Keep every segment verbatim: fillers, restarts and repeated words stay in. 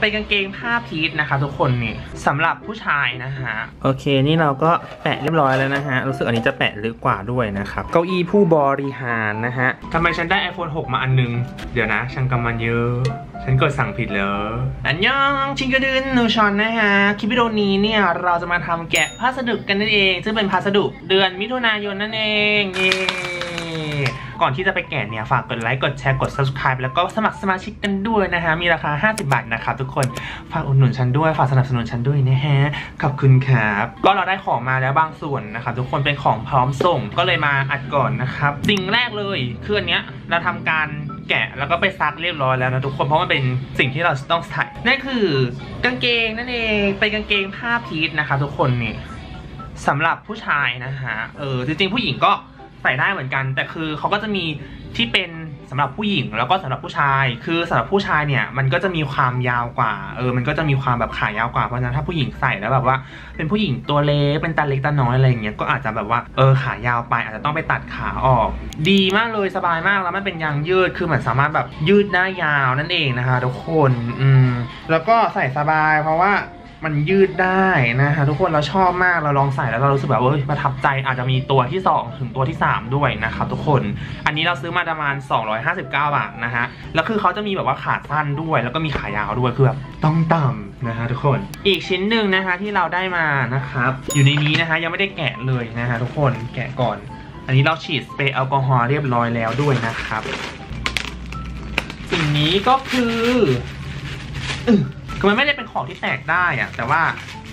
เป็นกางเกงผ้าพีชนะคะทุกคนนี่สำหรับผู้ชายนะฮะโอเคนี่เราก็แปะเรียบร้อยแล้วนะฮะรู้สึกอันนี้จะแปะลึกกว่าด้วยนะครับเก้าอี้ผู้บริหารนะฮะทำไมฉันได้ ไอโฟนหก มาอันนึงเดี๋ยวนะช่างกำมันเยอะฉันกดสั่งผิดเหรออันยองชิงกระดึนนูชอนนะฮะคลิปวิดีโอนี้เนี่ยเราจะมาทำแกะพัสดุกันนั่นเองซึ่งเป็นพัสดุเดือนมิถุนายนนั่นเองเย้ก่อนที่จะไปแกะเนี่ยฝากกดไลค์กดแชร์กด ซับสไครบ์ แล้วก็สมัครสมาชิกกันด้วยนะฮะมีราคาห้าสิบบาทนะครับทุกคนฝากอุดหนุนฉันด้วยฝากสนับสนุนฉันด้วยนะฮะขอบคุณครับก็เราได้ของมาแล้วบางส่วนนะครับทุกคนเป็นของพร้อมส่งก็เลยมาอัดก่อนนะครับสิ่งแรกเลยคืออันเนี้ยเราทำการแกะแล้วก็ไปซักเรียบร้อยแล้วนะทุกคนเพราะมันเป็นสิ่งที่เราต้องใส่นั่นคือกางเกงนั่นเองเป็นกางเกงผ้าพีชนะคะทุกคนนี่สำหรับผู้ชายนะฮะเออจริงๆผู้หญิงก็ใส่ได้เหมือนกันแต่คือเขาก็จะมีที่เป็นสำหรับผู้หญิงแล้วก็สำหรับผู้ชายคือสำหรับผู้ชายเนี่ยมันก็จะมีความยาวกว่าเออมันก็จะมีความแบบขายาวกว่าเพราะฉะนั้นถ้าผู้หญิงใส่แล้วแบบว่าเป็นผู้หญิงตัวเล็กเป็นตาเล็กตาน้อยอะไรอย่างเงี้ยก็อาจจะแบบว่าเออขายาวไปอาจจะต้องไปตัดขาออกดีมากเลยสบายมากแล้วมันเป็นยางยืดคือเหมือนสามารถแบบยืดได้ยาวนั่นเองนะคะทุกคนอืมแล้วก็ใส่สบายเพราะว่ามันยืดได้นะคะทุกคนเราชอบมากเราลองใส่แล้วเรารู้สึกแบบว่าประทับใจอาจจะมีตัวที่สองถึงตัวที่สามด้วยนะครับทุกคนอันนี้เราซื้อมาประมาณสองร้อยห้าสิบเก้าบาทนะฮะแล้วคือเขาจะมีแบบว่าขาสั้นด้วยแล้วก็มีขายาวด้วยคือแบบต้องต่ำนะคะทุกคนอีกชิ้นหนึ่งนะคะที่เราได้มานะครับอยู่ในนี้นะคะยังไม่ได้แกะเลยนะคะทุกคนแกะก่อนอันนี้เราฉีดสเปรย์แอลกอฮอล์เรียบร้อยแล้วด้วยนะครับสิ่งนี้ก็คือคือมันไม่ได้เป็นของที่แตกได้อะแต่ว่า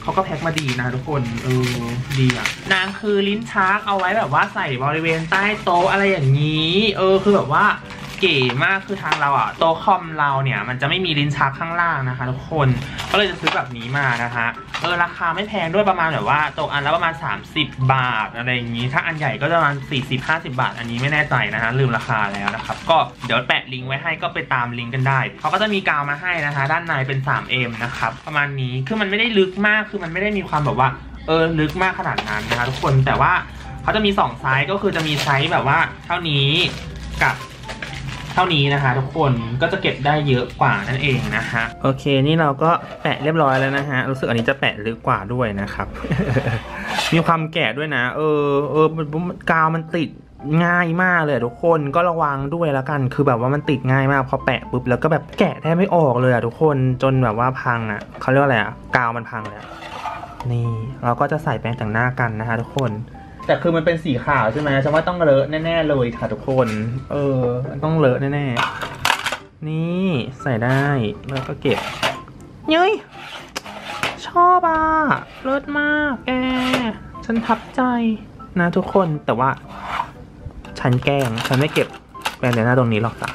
เขาก็แพ็คมาดีนะทุกคนเออดีอะนางคือลิ้นชักเอาไว้แบบว่าใส่บริเวณใต้โต๊ะอะไรอย่างนี้เออคือแบบว่าเก๋มากคือทางเราอะโต๊ะคอมเราเนี่ยมันจะไม่มีลิ้นชักข้างล่างนะคะทุกคนก็เลยจะซื้อแบบนี้มานะคะเออราคาไม่แพงด้วยประมาณแบบว่าโต๊ะอันละประมาณสามสิบบาทอะไรอย่างนี้ถ้าอันใหญ่ก็ประมาณสี่สิบห้าสิบบาทอันนี้ไม่แน่ใจนะฮะลืมราคาแล้วนะครับก็เดี๋ยวแปะลิงก์ไว้ให้ก็ไปตามลิงก์กันได้เขาก็จะมีกาวมาให้นะคะด้านในเป็น สามเอ็ม นะครับประมาณนี้คือมันไม่ได้ลึกมากคือมันไม่ได้มีความแบบว่าเออลึกมากขนาดนั้นนะคะทุกคนแต่ว่าเขาจะมีสองไซส์ก็คือจะมีไซส์แบบว่าเท่านี้กับเท่านี้นะคะทุกคนก็จะเก็บได้เยอะกว่านั่นเองนะฮะโอเคนี่เราก็แปะเรียบร้อยแล้วนะฮะรู้สึกอันนี้จะแปะลึกกว่าด้วยนะครับ มีความแกะด้วยนะเออเออกาวมันติดง่ายมากเลยทุกคนก็ระวังด้วยแล้วกันคือแบบว่ามันติดง่ายมากพอแปะปุ๊บแล้วก็แบบแกะแทบไม่ออกเลยอะทุกคนจนแบบว่าพังอะเขาเรียกว่าอะไรอะกาวมันพังเลยนี่เราก็จะใส่แปรงแต่งหน้ากันนะคะทุกคนแต่คือมันเป็นสีขาวใช่ไหมฉันว่าต้องเลอะแน่ๆเลยค่ะทุกคนเออมันต้องเลอะแน่ๆนี่ใส่ได้แล้วก็เก็บเย้ยชอบอ่ะเลิศมากแกฉันทับใจนะทุกคนแต่ว่าฉันแกล้งฉันไม่เก็บแปรงแต่งหน้าตรงนี้หรอกจ้ะ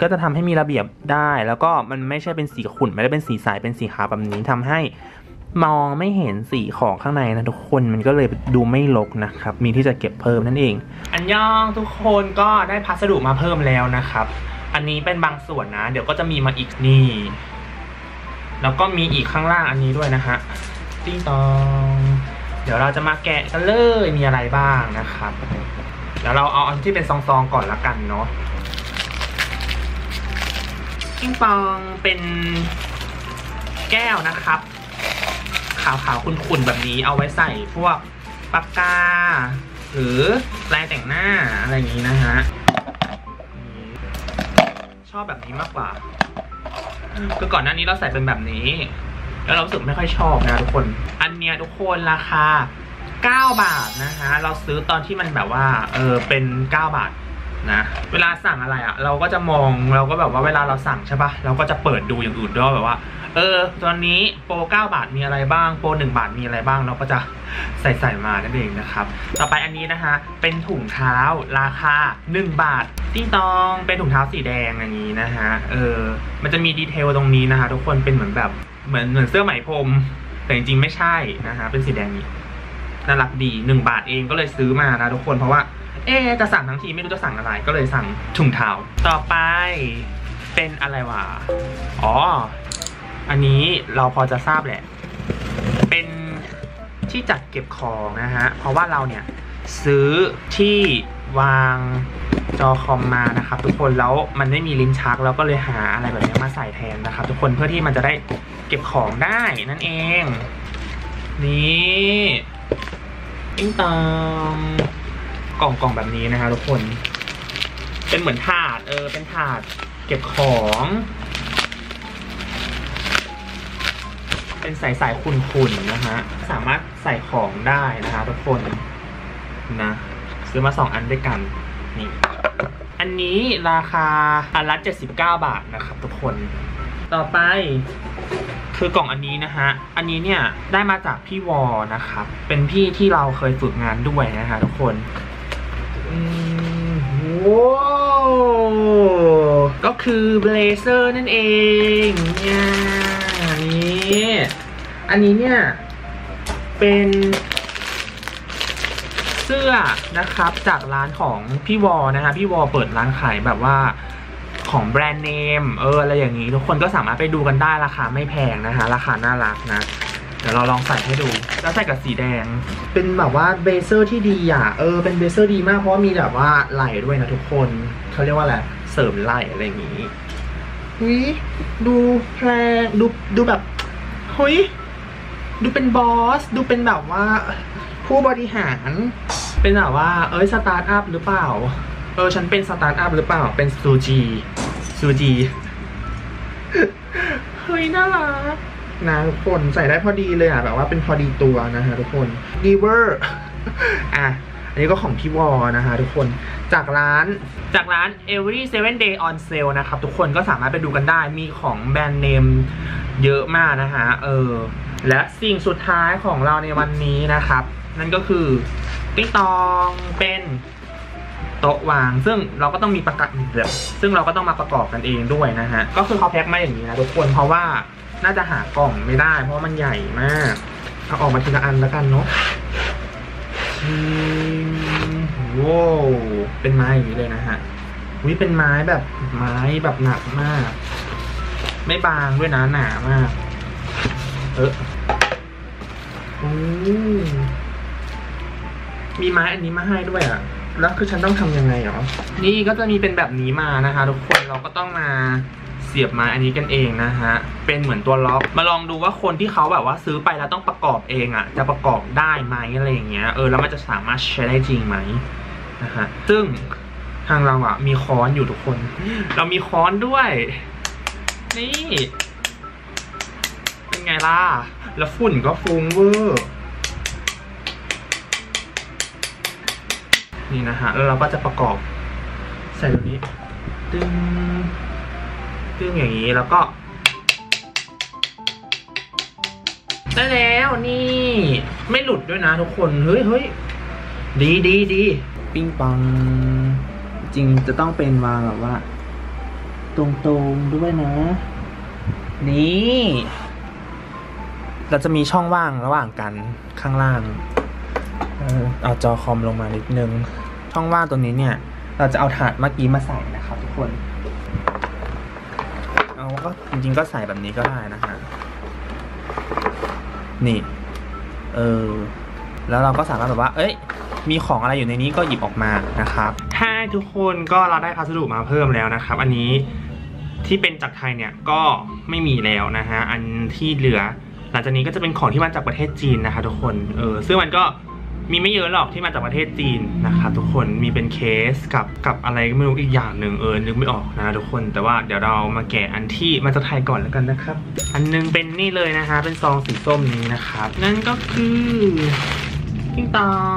ก็จะทำให้มีระเบียบได้แล้วก็มันไม่ใช่เป็นสีขุ่นไม่ได้เป็นสีใสเป็นสีขาวแบบนี้ทำให้มองไม่เห็นสีของข้างในนะทุกคนมันก็เลยดูไม่รกนะครับมีที่จะเก็บเพิ่มนั่นเองอันยองทุกคนก็ได้พัสดุมาเพิ่มแล้วนะครับอันนี้เป็นบางส่วนนะเดี๋ยวก็จะมีมาอีกนี่แล้วก็มีอีกข้างล่างอันนี้ด้วยนะฮะติ๊งตองเดี๋ยวเราจะมาแกะกันเลยมีอะไรบ้างนะครับเดี๋ยวเราเอาอันที่เป็นซองๆก่อนละกันเนาะติ๊งตองเป็นแก้วนะครับขาวๆขุ่นๆแบบนี้เอาไว้ใส่พวกปากกาหรือลายแต่งหน้าอะไรอย่างนี้นะฮะชอบแบบนี้มากกว่าคือก่อนหน้านี้เราใส่เป็นแบบนี้แล้วเรารู้สึกไม่ค่อยชอบนะทุกคนอันเนี้ยทุกคนราคาเก้าบาทนะฮะเราซื้อตอนที่มันแบบว่าเออเป็นเก้าบาทนะเวลาสั่งอะไรอ่ะเราก็จะมองเราก็แบบว่าเวลาเราสั่งใช่ปะเราก็จะเปิดดูอย่างอื่นด้วยแบบว่าเออตอนนี้โปรเก้าบาทมีอะไรบ้างโปรหนึ่งบาทมีอะไรบ้างเราก็จะใส่ใส่มานั่นเองนะครับต่อไปอันนี้นะคะเป็นถุงเท้าราคาหนึ่งบาทติ๊งตองเป็นถุงเท้าสีแดงอย่างนี้นะฮะเออมันจะมีดีเทลตรงนี้นะคะทุกคนเป็นเหมือนแบบเหมือนเหมือนเสื้อไหมพรมแต่จริงๆไม่ใช่นะฮะเป็นสีแดงนี้น่ารักดีหนึ่งบาทเองก็เลยซื้อมานะทุกคนเพราะว่าเอ๊จะสั่งทั้งทีไม่รู้จะสั่งอะไรก็เลยสั่งถุงเท้าต่อไปเป็นอะไรวะอ๋ออันนี้เราพอจะทราบแหละเป็นที่จัดเก็บของนะฮะเพราะว่าเราเนี่ยซื้อที่วาง จอคอมมานะครับทุกคนแล้วมันไม่มีลิ้นชักเราก็เลยหาอะไรแบบนี้มาใส่แทนนะครับทุกคนเพื่อที่มันจะได้เก็บของได้นั่นเองนี่อิงตามกล่องกล่องแบบนี้นะคะทุกคนเป็นเหมือนถาดเออเป็นถาดเก็บของเป็นสายสายขุ่นๆนะฮะสามารถใส่ของได้นะคะทุกคนนะซื้อมาสองอันด้วยกันนี่อันนี้ราคาอันละเจ็ดสิบเก้าบาทนะครับทุกคนต่อไปคือกล่องอันนี้นะฮะอันนี้เนี่ยได้มาจากพี่วอนะครับเป็นพี่ที่เราเคยฝึกงานด้วยนะคะทุกคนโว้ก็คือเบลเซอร์นั่นเองเนี่ยนี่อันนี้เนี่ยเป็นเสื้อนะครับจากร้านของพี่วอนะคะพี่วอเปิดร้านขายแบบว่าของแบรนด์เนมเอออะไรอย่างนี้ทุกคนก็สามารถไปดูกันได้ราคาไม่แพงนะคะราคาน่ารักนะเดี๋ยวเราลองใส่ให้ดูแล้วใส่กับสีแดงเป็นแบบว่าเบเซอร์ที่ดีอ่ะเออเป็นเบเซอร์ดีมากเพราะมีแบบว่าไหล่ด้วยนะทุกคนเขาเรียกว่าอะไรเสริมไหล่อะไรอย่างนี้หุยดูแพงดูดูแบบหุยดูเป็นบอสดูเป็นแบบว่าผู้บริหารเป็นแบบว่าเอ้ยสตาร์ทอัพหรือเปล่าเออฉันเป็นสตาร์ทอัพหรือเปล่าเป็นซูจีซูจีเฮ้ยน่ารักนะทุกคนใส่ได้พอดีเลยอ่ะแบบว่าเป็นพอดีตัวนะฮะทุกคนดีเวอร์อ่ะอันนี้ก็ของพี่วอนะฮะทุกคนจากร้านจากร้าน every seven day on sale นะครับทุกคนก็สามารถไปดูกันได้มีของแบรนด์เนมเยอะมากนะฮะเออและสิ่งสุดท้ายของเราในวันนี้นะครับนั่นก็คือติ๊กตองเป็นโต๊ะวางซึ่งเราก็ต้องมีประกอบซึ่งเราก็ต้องมาประกอบกันเองด้วยนะฮะก็คือเขาแพ็คมาอย่างนี้นะทุกคนเพราะว่าน่าจะหากล่องไม่ได้เพราะมันใหญ่มากเอาออกมาทีละอันแล้วกันเนาะโว้เป็นไม้อย่างนี้เลยนะฮะวิเป็นไม้แบบไม้แบบหนักมากไม่บางด้วยนะหนามากเออมีไม้อันนี้มาให้ด้วยอ่ะแล้วคือฉันต้องทำยังไงหรอนี่ก็จะมีเป็นแบบนี้มานะคะทุกคนเราก็ต้องมาเสียบไม้อันนี้กันเองนะฮะเป็นเหมือนตัวล็อกมาลองดูว่าคนที่เขาแบบว่าซื้อไปแล้วต้องประกอบเองอ่ะจะประกอบได้ไหมอะไรอย่างเงี้ยเออแล้วมันจะสามารถใช้ได้จริงไหมนะฮะซึ่งทางเราอ่ะมีค้อนอยู่ทุกคนเรามีค้อนด้วยนี่เป็นไงล่ะแล้วฝุ่นก็ฟุ้งเวอร์นี่นะฮะแล้วเราก็จะประกอบใส่ตรงนี้ตึงตึงอย่างนี้แล้วก็ได้แล้วนี่ไม่หลุดด้วยนะทุกคนเฮ้ยเฮ้ยดีดีดีปิ้งปังจริงจะต้องเป็นวางแบบว่าตรงๆด้วยนะนี่เราจะมีช่องว่างระหว่างกันข้างล่างเอาจอคอมลงมานิดนึงช่องว่างตัวนี้เนี่ยเราจะเอาถาดเมื่อกี้มาใส่นะครับทุกคนเอาก็จริงๆก็ใส่แบบนี้ก็ได้นะฮะนี่เออแล้วเราก็สามารถแบบว่าเอ้ยมีของอะไรอยู่ในนี้ก็หยิบออกมานะครับถ้าทุกคนก็เราได้พัสดุมาเพิ่มแล้วนะครับอันนี้ที่เป็นจากไทยเนี่ยก็ไม่มีแล้วนะฮะอันที่เหลือหลังจากนี้ก็จะเป็นของที่มาจากประเทศจีนนะคะทุกคนเออซึ่งมันก็มีไม่เยอะหรอกที่มาจากประเทศจีนนะครับทุกคนมีเป็นเคสกับกับอะไรก็ไม่รู้อีกอย่างหนึ่งเออนึกไม่ออกนะทุกคนแต่ว่าเดี๋ยวเรามาแกะอันที่มาจากไทยก่อนแล้วกันนะครับอันนึงเป็นนี่เลยนะคะเป็นซองสีส้มนี้นะครับนั่นก็คือติ๊งตอง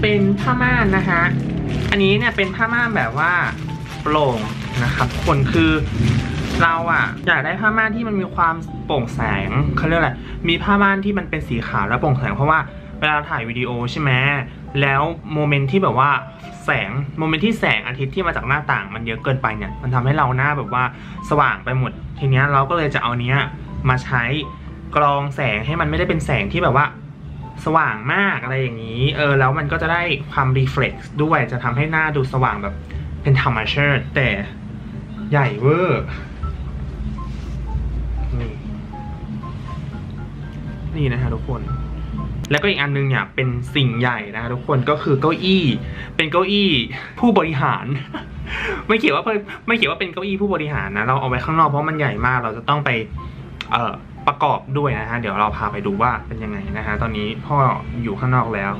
เป็นผ้าม่านนะคะอันนี้เนี่ยเป็นผ้าม่านแบบว่าโปร่งนะครับทุกคนคือเราอ่ะอยากได้ผ้าม่านที่มันมีความโปร่งแสงเขาเรียกอะไรมีผ้าม่านที่มันเป็นสีขาวและโปร่งแสงเพราะว่าเวลาถ่ายวิดีโอใช่ไหมแล้วโมเมนต์ที่แบบว่าแสงโมเมนต์ที่แสงอาทิตย์ที่มาจากหน้าต่างมันเยอะเกินไปเนี่ยมันทำให้เราหน้าแบบว่าสว่างไปหมดทีเนี้ยเราก็เลยจะเอาเนี้ยมาใช้กรองแสงให้มันไม่ได้เป็นแสงที่แบบว่าสว่างมากอะไรอย่างนี้เออแล้วมันก็จะได้ความรีเฟล็กซ์ด้วยจะทำให้หน้าดูสว่างแบบเป็นธรรมชาติแต่ใหญ่เวอร์นี่นี่นะฮะทุกคน แล้วก็อีกอันนึงเนี่ยเป็นสิ่งใหญ่นะทุกคนก็คือเก้าอี้เป็นเก้าอี้ผู้บริหาร ไม่เขียนว่าไม่เขียนว่าเป็นเก้าอี้ผู้บริหารนะเราเอาไว้ข้างนอกเพราะมันใหญ่มากเราจะต้องไปเอ่อประกอบด้วยนะฮะเดี๋ยวเราพาไปดูว่าเป็นยังไงนะฮะตอนนี้พ่ออยู่ข้างนอกแล้ว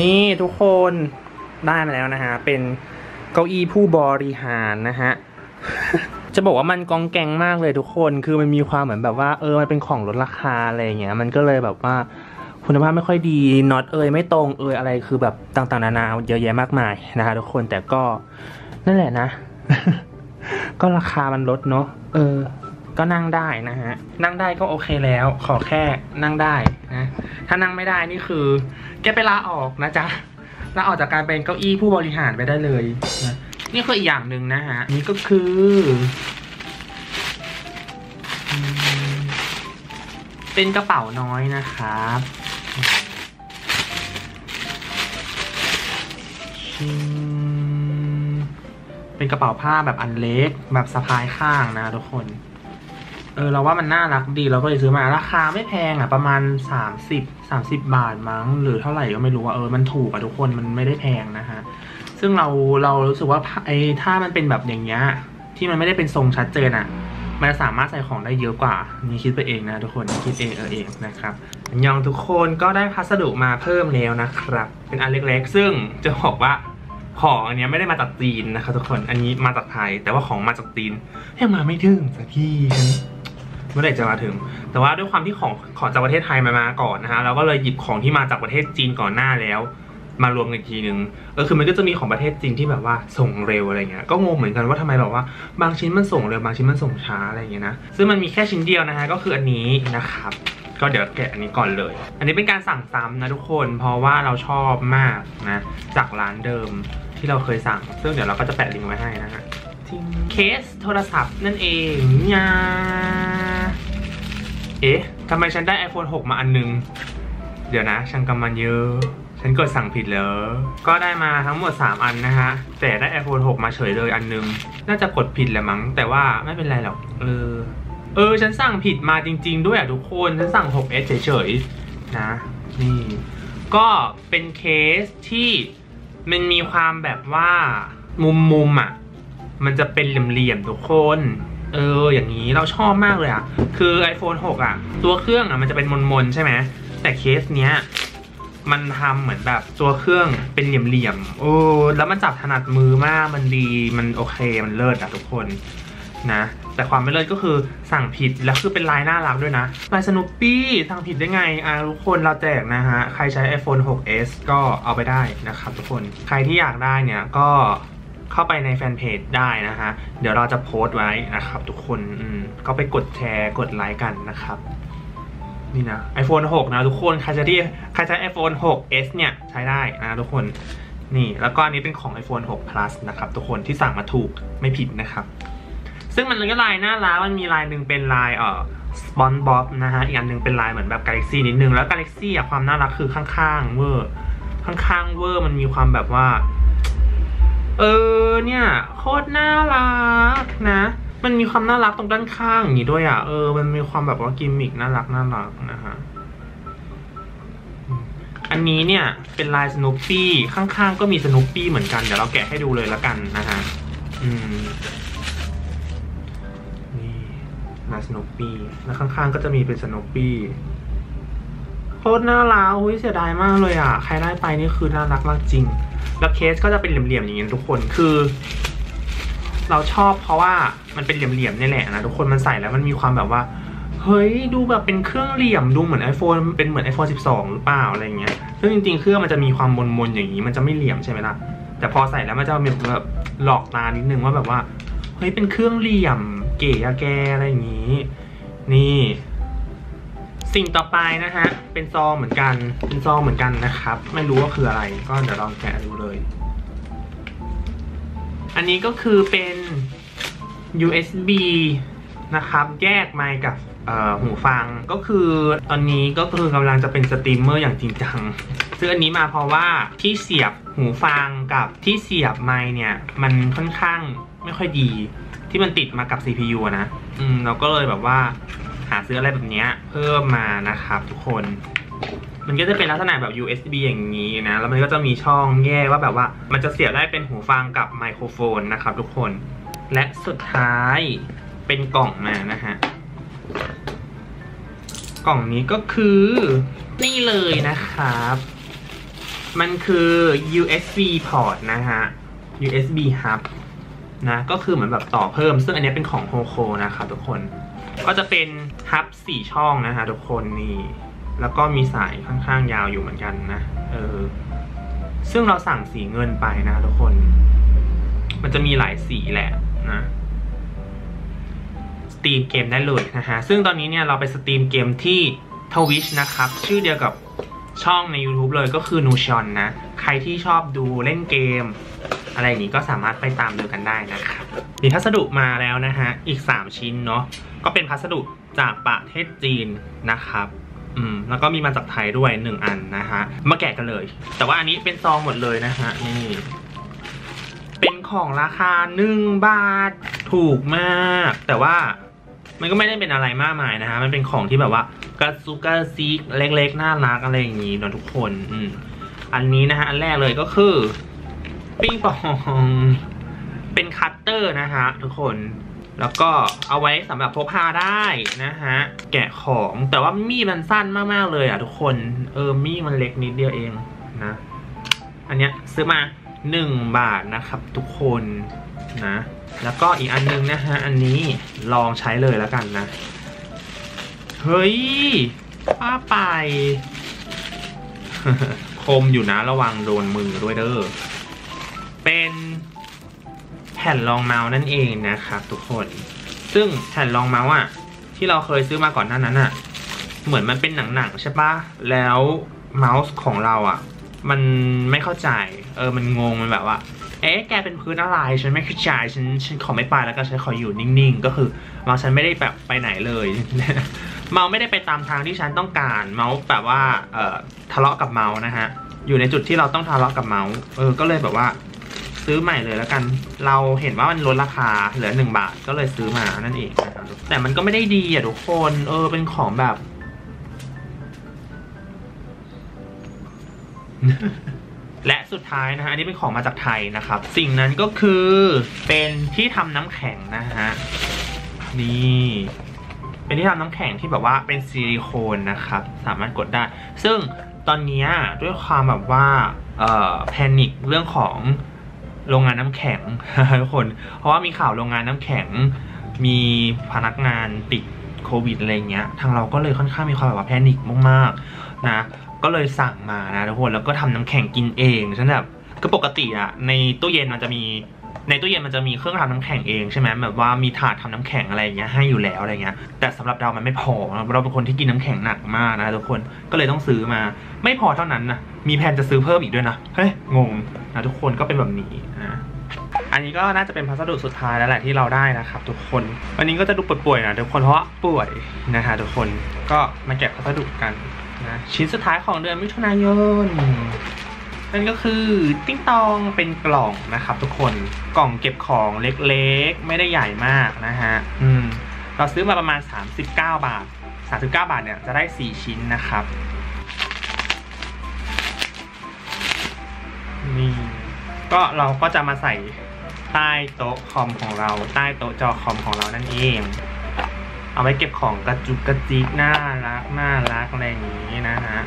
นี่ทุกคนได้มาแล้วนะฮะเป็นเก้าอี้ผู้บริหารนะฮะ จะบอกว่ามันกองแกงมากเลยทุกคนคือมันมีความเหมือนแบบว่าเออมันเป็นของลดราคาอะไรอย่างเงี้ยมันก็เลยแบบว่าคุณภาพไม่ค่อยดีน็อตเอ่ยไม่ตรงเอ่ยอะไรคือแบบต่างๆนานาเยอะแยะมากมายนะฮะทุกคนแต่ก็นั่นแหละนะ ก็ราคามันลดเนาะเออก็นั่งได้นะฮะนั่งได้ก็โอเคแล้วขอแค่นั่งได้นะถ้านั่งไม่ได้นี่คือแกไปลาออกนะจ๊ะลาออกจากการเป็นเก้าอี้ผู้บริหารไปได้เลยนะนี่คืออีกอย่างหนึ่งนะฮะนี่ก็คือเป็นกระเป๋าน้อยนะครับเป็นกระเป๋าผ้าแบบอันเล็กแบบสะพายข้างนะทุกคนเออเราว่ามันน่ารักดีเราก็เลยซื้อมาราคาไม่แพงอ่ะประมาณสามสิบบาทมั้งหรือเท่าไหร่ก็ไม่รู้ว่าเออมันถูกอ่ะทุกคนมันไม่ได้แพงนะฮะซึ่งเราเรารู้สึกว่าไอ้ถ้ามันเป็นแบบอย่างเงี้ยที่มันไม่ได้เป็นทรงชัดเจนอ่ะมันสามารถใส่ของได้เยอะกว่านี่คิดไปเองนะทุกคนคิดเองเออเองนะครับยองทุกคนก็ได้พัสดุมาเพิ่มแล้วนะครับเป็นอันเล็กๆซึ่งจะบอกว่าของอันนี้ไม่ได้มาจากจีนนะคะทุกคนอันนี้มาจากไทยแต่ว่าของมาจากจีนให้มาไม่ถึงสักทีเมื่อไหร่จะมาถึงแต่ว่าด้วยความที่ของของจากประเทศไทยมามาก่อนนะฮะเราก็เลยหยิบของที่มาจากประเทศจีนก่อนหน้าแล้วมารวมกันทีนึงก็คือมันก็จะมีของประเทศจีนที่แบบว่าส่งเร็วอะไรเงี้ยก็งงเหมือนกันว่าทำไมแบบว่าบางชิ้นมันส่งเร็วบางชิ้นมันส่งช้าอะไรอย่างเงี้ยนะซึ่งมันมีแค่ชิ้นเดียวนะฮะก็คืออันนี้นะครับก็เดี๋ยวแกะอันนี้ก่อนเลยอันนี้เป็นการสั่งซ้ำนะทุกคนเพราะว่าเราชอบมากนะจากร้านเดิมที่เราเคยสั่งซึ่งเดี๋ยวเราก็จะแปะลิงก์ไว้ให้นะฮะเคสโทรศัพท์นั่นเองเนี่ยเอ๊ะทำไมฉันได้ ไอโฟนหก มาอันนึงเดี๋ยวนะฉันกำมันเยอะฉันกดสั่งผิดเหรอก็ได้มาทั้งหมดสามอันนะฮะแต่ได้ ไอโฟนหก มาเฉยเลยอันนึงน่าจะกดผิดแหละมั้งแต่ว่าไม่เป็นไรหรอกเออเออฉันสั่งผิดมาจริงๆด้วยอ่ะทุกคนฉันสั่ง หกเอส เฉยๆนะนี่ก็เป็นเคสที่มันมีความแบบว่ามุมๆอ่ะมันจะเป็นเหลี่ยมๆทุกคนเอออย่างนี้เราชอบมากเลยอ่ะคือ ไอโฟนหก อ่ะตัวเครื่องอ่ะมันจะเป็นมนๆใช่ไหมแต่เคสเนี้ยมันทำเหมือนแบบตัวเครื่องเป็นเหลี่ยมๆโอ้แล้วมันจับถนัดมือมากมันดีมันโอเคมันเลิศอ่ะทุกคนนะแต่ความไม่เลิศก็คือสั่งผิดแล้วคือเป็นลายน่ารักด้วยนะลายสนุปปี้สั่งผิดได้ไงอ่ะทุกคนเราแจกนะฮะใครใช้ ไอโฟนหกเอส ก็เอาไปได้นะครับทุกคนใครที่อยากได้เนี่ยก็เข้าไปในแฟนเพจได้นะฮะเดี๋ยวเราจะโพสต์ไว้นะครับทุกคนก็ไปกดแชร์กดไลค์กันนะครับนี่นะ ไอโฟนหก นะทุกคนใครจะที่ใครใช้ ไอโฟนหกเอส เนี่ยใช้ได้นะทุกคนนี่แล้วก็อันนี้เป็นของ ไอโฟนหกพลัส นะครับทุกคนที่สั่งมาถูกไม่ผิดนะครับซึ่งมันก็ลายน่ารักมันมีลายหนึ่งเป็นลายเอ่อสปอนบ๊อบนะฮะอีกอันหนึ่งเป็นลายเหมือนแบบกาแล็กซี่นิดนึงแล้วกาแล็กซี่อะความน่ารักคือข้างๆเวอร์ข้างๆเวอร์มันมีความแบบว่าเออเนี่ยโคตรน่ารักนะมันมีความน่ารักตรงด้านข้างอย่างนี้ด้วยอ่ะเออมันมีความแบบว่ากิมมิกน่ารักน่ารักนะฮะอันนี้เนี่ยเป็นลายสโนปี้ข้างๆก็มีสโนปี้เหมือนกันเดี๋ยวเราแกะให้ดูเลยละกันนะฮะอืมนี่ลายสโนปี้แล้วข้างๆก็จะมีเป็นสโนปี้โคตรน่ารักอุ้ยเสียดายมากเลยอ่ะใครได้ไปนี่คือน่ารักมากจริงแล้วเคสก็จะเป็นเหลี่ยมๆอย่างนี้ทุกคนคือเราชอบเพราะว่ามันเป็นเหลี่ยมๆนี่แหละนะทุกคนมันใส่แล้วมันมีความแบบว่าเฮ้ยดูแบบเป็นเครื่องเหลี่ยมดูเหมือน ไอโฟน เป็นเหมือน ไอโฟนสิบสอง หรือเปล่าอะไรเงี้ยซึ่งจริงๆเครื่องมันจะมีความมนๆอย่างนี้มันจะไม่เหลี่ยมใช่ไหมล่ะแต่พอใส่แล้วมันจะมีแบบหลอกตานิดนึงว่าแบบว่าเฮ้ยเป็นเครื่องเหลี่ยมเก๋อะแกอะไรอย่างนี้ นี่สิ่งต่อไปนะฮะเป็นซองเหมือนกันเป็นซองเหมือนกันนะครับไม่รู้ว่าคืออะไรก็เดี๋ยวลองแกะดูเลยอันนี้ก็คือเป็น ยู เอส บี นะครับแยกไมค์กับหูฟังก็คือตอนนี้ก็คือกำลังจะเป็นสตรีมเมอร์อย่างจริงจังซึ่งอันนี้มาเพราะว่าที่เสียบหูฟังกับที่เสียบไมค์เนี่ยมันค่อนข้างไม่ค่อยดีที่มันติดมากับ ซี พี ยู นะอืมเราก็เลยแบบว่าหาซื้ออะไรแบบนี้เพิ่มมานะครับทุกคนมันก็จะเป็นลักษณะแบบ ยู เอส บี อย่างนี้นะแล้วมันก็จะมีช่องแยกว่าแบบว่ามันจะเสียบได้เป็นหูฟังกับไมโครโฟนนะครับทุกคนและสุดท้ายเป็นกล่องมานะฮะกล่องนี้ก็คือนี่เลยนะครับมันคือ ยู เอส บี port นะฮะ ยู เอส บี Hub นะก็คือเหมือนแบบต่อเพิ่มซึ่งอันนี้เป็นของโฮโคนะครับทุกคนก็จะเป็นฮับสี่ช่องนะฮะทุกคนนี่แล้วก็มีสายค่อนข้างยาวอยู่เหมือนกันนะเออซึ่งเราสั่งสีเงินไปนะทุกคนมันจะมีหลายสีแหละนะสตรีมเกมได้เลยนะฮะซึ่งตอนนี้เนี่ยเราไปสตรีมเกมที่ Twitch นะครับชื่อเดียวกับช่องใน YouTube เลยก็คือ nusyeon นะใครที่ชอบดูเล่นเกมอะไรนี้ก็สามารถไปตามดูกันได้นะครับมีพัสดุมาแล้วนะฮะอีกสามชิ้นเนาะก็เป็นพัสดุจากประเทศจีนนะครับอืมแล้วก็มีมาจากไทยด้วยหนึ่งอันนะฮะมาแกะกันเลยแต่ว่าอันนี้เป็นซองหมดเลยนะฮะนี่เป็นของราคาหนึ่งบาทถูกมากแต่ว่ามันก็ไม่ได้เป็นอะไรมากมายนะฮะมันเป็นของที่แบบว่ากระซุกกระซิกเล็กๆน่ารักอะไรอย่างนี้เนาะทุกคนอืมอันนี้นะฮะอันแรกเลยก็คือปิ้งปองเป็นคัตเตอร์นะฮะทุกคนแล้วก็เอาไว้สำหรับพกพาได้นะฮะแกะของแต่ว่ามีดมันสั้นมากๆเลยอ่ะทุกคนเออมีดมันเล็กนิดเดียวเองนะอันเนี้ยซื้อมาหนึ่งบาทนะครับทุกคนนะแล้วก็อีกอันนึงนะฮะอันนี้ลองใช้เลยแล้วกันนะเฮ้ยป้าไป คมอยู่นะระวังโดนมือด้วยเด้อเป็นแผ่นรองเมาส์นั่นเองนะครับทุกคนซึ่งแผ่นรองเมาส์อ่ะที่เราเคยซื้อมาก่อนหน้านั้นอ่ะเหมือนมันเป็นหนังๆใช่ปะแล้วเมาส์ของเราอ่ะมันไม่เข้าใจเออมันงงมันแบบว่าเอ๊ะแกเป็นพื้นอะไรฉันไม่เข้าใจฉันฉันขอไม่ไปแล้วก็ฉันขออยู่นิ่งๆก็คือเมาส์ฉันไม่ได้แบบไปไหนเลย เมาส์ไม่ได้ไปตามทางที่ฉันต้องการเมาส์แบบว่าเอ่อทะเลาะกับเมาส์นะฮะอยู่ในจุดที่เราต้องทะเลาะกับเมาส์เออก็เลยแบบว่าซื้อใหม่เลยแล้วกันเราเห็นว่ามันลดราคาเหลือหนึ่งบาทก็เลยซื้อมานั่นเองแต่มันก็ไม่ได้ดีอ่ะทุกคนเออเป็นของแบบ และสุดท้ายนะฮะอันนี้เป็นของมาจากไทยนะครับสิ่งนั้นก็คือเป็นที่ทำน้ำแข็งนะฮะนี่เป็นที่ทำน้ำแข็งที่แบบว่าเป็นซิลิโคนนะครับสามารถกดได้ซึ่งตอนนี้ด้วยความแบบว่าเอ่อแพนิคเรื่องของโรงงานน้ำแข็งทุกคนเพราะว่ามีข่าวโรงงานน้ำแข็งมีพนักงานติดโควิดอะไรเงี้ยทางเราก็เลยค่อนข้างมีความแบบว่าแพนิคมากๆนะก็เลยสั่งมานะทุกคนแล้วก็ทำน้ำแข็งกินเองฉันแบบก็ปกติอะในตู้เย็นมันจะมีในตู้เย็นมันจะมีเครื่องทำน้ำแข็งเองใช่ไหมแบบว่ามีถาดทำน้ำแข็งอะไรเงี้ยให้อยู่แล้วอะไรเงี้ยแต่สำหรับเรามันไม่พอเราเป็นคนที่กินน้ำแข็งหนักมากนะทุกคนก็เลยต้องซื้อมาไม่พอเท่านั้นนะมีแผนจะซื้อเพิ่มอีกด้วยนะเฮ้ยงงนะทุกคนก็เป็นแบบนี้นะอันนี้ก็น่าจะเป็นพัสดุสุดท้ายแล้วแหละที่เราได้นะครับทุกคนวันนี้ก็จะดูป่วยๆนะทุกคนเพราะป่วยนะฮะทุกคนก็มาแกะพัสดุกันนะชิ้นสุดท้ายของเดือนมิถุนายนนั่นก็คือติ๊งตองเป็นกล่องนะครับทุกคนกล่องเก็บของเล็กๆไม่ได้ใหญ่มากนะฮะอืมเราซื้อมาประมาณสามสิบเก้าบาทสามสิบเก้าบาทเนี่ยจะได้สี่ชิ้นนะครับนี่ก็เราก็จะมาใส่ใต้โต๊ะคอมของเราใต้โต๊ะจอคอมของเรานั่นเองเอาไว้เก็บของกระจุกกระจิกน่ารักน่ารักอะไรอย่างนี้นะฮะ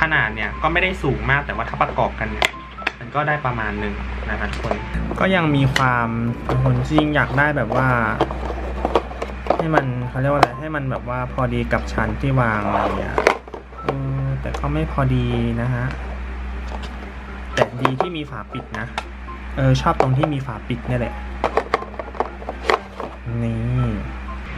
ขนาดเนี่ยก็ไม่ได้สูงมากแต่ว่าถ้าประกอบกันเนี่ยมันก็ได้ประมาณหนึ่งนะครับทุกคนก็ยังมีความคนจริงอยากได้แบบว่าให้มันเขาเรียกว่าอะไรให้มันแบบว่าพอดีกับชั้นที่วางอะไรอย่างเงี้ยแต่ก็ไม่พอดีนะฮะแต่ดีที่มีฝาปิดนะเออชอบตรงที่มีฝาปิดนี่แหละนี่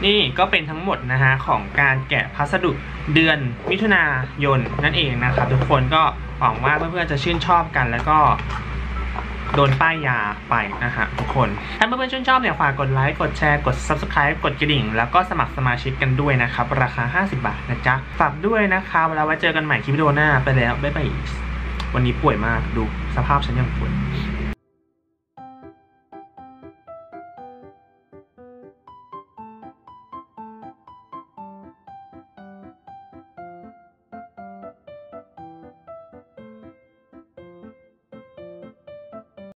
นี่ก็เป็นทั้งหมดนะฮะของการแกะพัสดุเดือนมิถุนายนนั่นเองนะครับทุกคนก็หวังว่าเพื่อนๆจะชื่นชอบกันแล้วก็โดนป้ายยาไปนะฮะทุกคนถ้าเพื่อนๆชื่นชอบเนี่ยฝากกดไลค์กดแชร์กด ซับสไครบ์ กดกระดิ่งแล้วก็สมัครสมาชิกกันด้วยนะครับราคาห้าสิบบาทนะจ๊ะฝากด้วยนะครับแล้วไว้เจอกันใหม่คลิปวิดีโอหน้าไปแล้วบ๊ายบายวันนี้ป่วยมากดูสภาพฉันยังป่วย